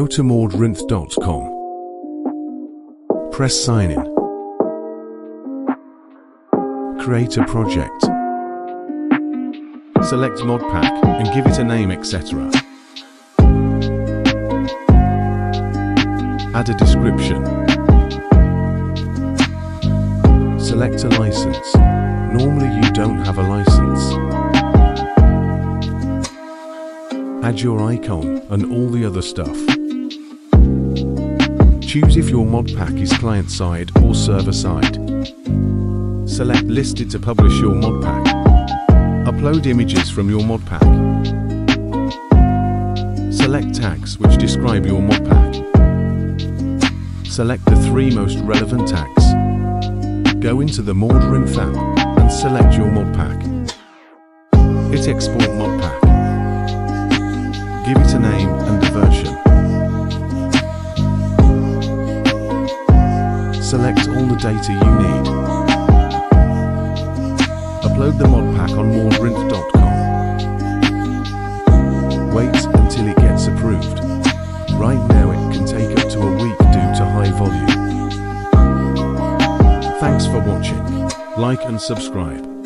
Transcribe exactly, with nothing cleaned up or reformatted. Go to Modrinth dot com. Press sign in. Create a project. Select Modpack and give it a name, et cetera. Add a description. Select a license. Normally you don't have a license. Add your icon and all the other stuff. Choose if your mod pack is client-side or server-side. Select Listed to publish your mod pack. Upload images from your mod pack. Select tags which describe your mod pack. Select the three most relevant tags. Go into the Modrinth app and select your mod pack. Hit Export Mod Pack. Give it a name and a version. Select all the data you need. Upload the mod pack on Modrinth dot com. Wait until it gets approved. Right now it can take up to a week due to high volume. Thanks for watching. Like and subscribe.